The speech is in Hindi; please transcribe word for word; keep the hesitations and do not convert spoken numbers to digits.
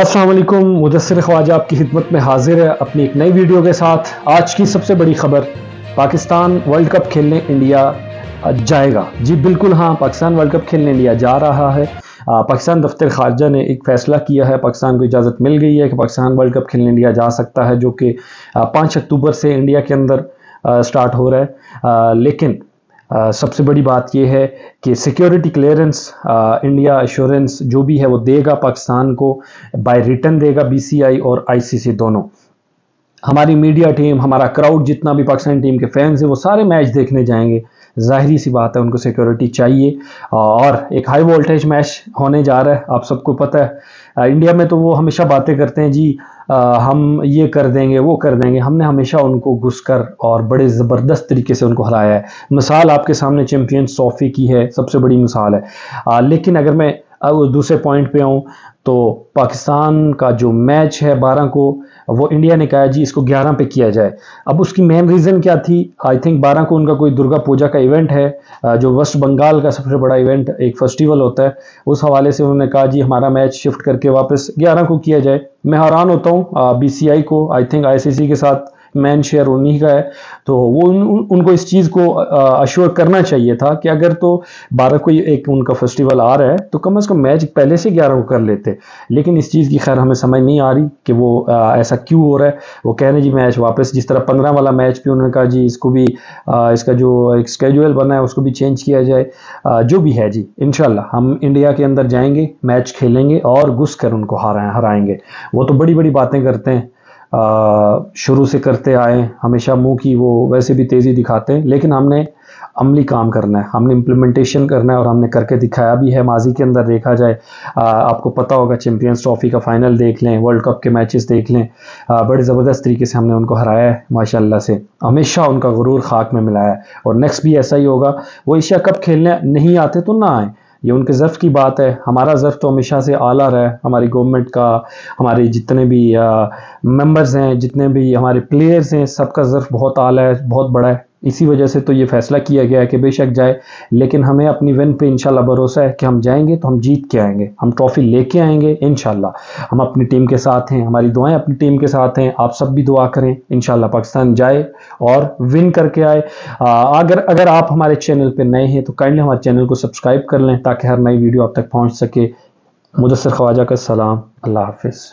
अस्सलाम वालेकुम, मुदस्सिर ख्वाजा आपकी खिदमत में हाजिर है अपनी एक नई वीडियो के साथ। आज की सबसे बड़ी खबर, पाकिस्तान वर्ल्ड कप खेलने इंडिया जाएगा। जी बिल्कुल हाँ, पाकिस्तान वर्ल्ड कप खेलने इंडिया जा रहा है। पाकिस्तान दफ्तर खारजा ने एक फ़ैसला किया है, पाकिस्तान को इजाज़त मिल गई है कि पाकिस्तान वर्ल्ड कप खेलने इंडिया जा सकता है, जो कि पाँच अक्टूबर से इंडिया के अंदर स्टार्ट हो रहा है। आ, लेकिन Uh, सबसे बड़ी बात यह है कि सिक्योरिटी क्लियरेंस इंडिया एश्योरेंस जो भी है वो देगा पाकिस्तान को, बाय रिटर्न देगा बीसीसीआई और आईसीसी दोनों। हमारी मीडिया टीम, हमारा क्राउड, जितना भी पाकिस्तान टीम के फैंस हैं वो सारे मैच देखने जाएंगे। जाहिर सी बात है उनको सिक्योरिटी चाहिए और एक हाई वोल्टेज मैच होने जा रहा है। आप सबको पता है इंडिया में तो वो हमेशा बातें करते हैं जी आ, हम ये कर देंगे वो कर देंगे। हमने हमेशा उनको घुसकर और बड़े ज़बरदस्त तरीके से उनको हराया है। मिसाल आपके सामने चैंपियंस ट्रॉफी की है, सबसे बड़ी मिसाल है। आ, लेकिन अगर मैं अब दूसरे पॉइंट पे आऊँ तो पाकिस्तान का जो मैच है बारह को, वो इंडिया ने कहा जी इसको ग्यारह पे किया जाए। अब उसकी मेन रीज़न क्या थी? आई थिंक बारह को उनका कोई दुर्गा पूजा का इवेंट है, जो वेस्ट बंगाल का सबसे बड़ा इवेंट, एक फेस्टिवल होता है। उस हवाले से उन्होंने कहा जी हमारा मैच शिफ्ट करके वापस ग्यारह को किया जाए। मैं हैरान होता हूँ बीसीसीआई को, आई थिंक आईसीसी के साथ मैन शेयर उन्हीं का है, तो वो उन, उनको इस चीज़ को अश्योर करना चाहिए था कि अगर तो बारह को एक उनका फेस्टिवल आ रहा है तो कम से कम मैच पहले से ग्यारह को कर लेते। लेकिन इस चीज़ की खैर हमें समझ नहीं आ रही कि वो आ, ऐसा क्यों हो रहा है। वो कह रहे जी मैच वापस, जिस तरह पंद्रह वाला मैच भी उन्होंने कहा जी इसको भी आ, इसका जो एक स्केड्यूल बना है उसको भी चेंज किया जाए। आ, जो भी है जी, इंशाल्लाह हम इंडिया के अंदर जाएंगे, मैच खेलेंगे और घुस कर उनको हराएंगे। वो तो बड़ी बड़ी बातें करते हैं, आ, शुरू से करते आए, हमेशा मुंह की वो वैसे भी तेज़ी दिखाते हैं, लेकिन हमने अमली काम करना है, हमने इम्प्लीमेंटेशन करना है और हमने करके दिखाया भी है। माजी के अंदर देखा जाए, आ, आपको पता होगा चैंपियंस ट्रॉफी का फाइनल देख लें, वर्ल्ड कप के मैचेस देख लें, आ, बड़े ज़बरदस्त तरीके से हमने उनको हराया है माशाल्लाह से। हमेशा उनका गुरूर खाक में मिलाया है और नेक्स्ट भी ऐसा ही होगा। वो एशिया कप खेलने नहीं आते तो ना आए, ये उनके ज़र्फ़ की बात है। हमारा ज़र्फ़ तो हमेशा से आला रहा है, हमारी गवर्नमेंट का, हमारे जितने भी मेंबर्स हैं, जितने भी हमारे प्लेयर्स हैं, सबका ज़र्फ़ बहुत आला है, बहुत बड़ा है। इसी वजह से तो ये फ़ैसला किया गया है कि बेशक जाए, लेकिन हमें अपनी विन पे इंशाल्लाह भरोसा है कि हम जाएंगे तो हम जीत के आएंगे, हम ट्रॉफ़ी लेके आएंगे इंशाल्लाह। हम अपनी टीम के साथ हैं, हमारी दुआएं अपनी टीम के साथ हैं। आप सब भी दुआ करें इंशाल्लाह पाकिस्तान जाए और विन करके आए। आ, अगर अगर आप हमारे चैनल पर नए हैं तो काइंडली हमारे चैनल को सब्सक्राइब कर लें ताकि हर नई वीडियो आप तक पहुँच सके। मुदस्सिर ख्वाजा का सलाम, अल्लाह हाफिज़।